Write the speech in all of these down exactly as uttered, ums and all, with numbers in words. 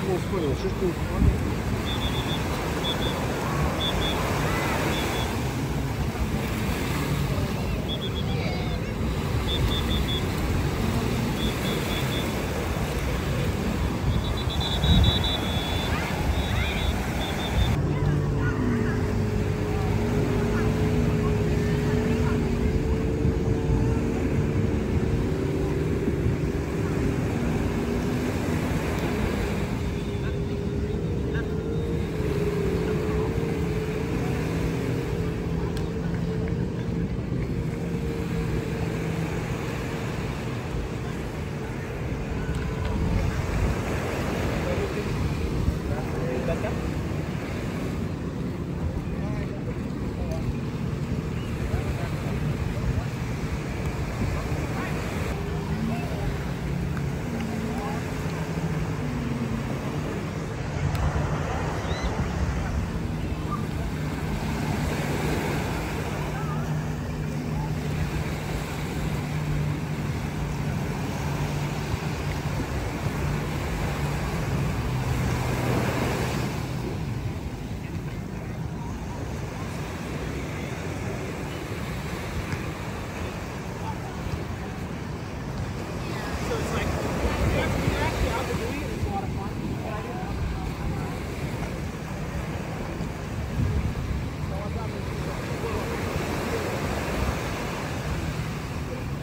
понял, понял, что ты...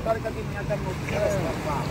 Только ты меня давно разорвал.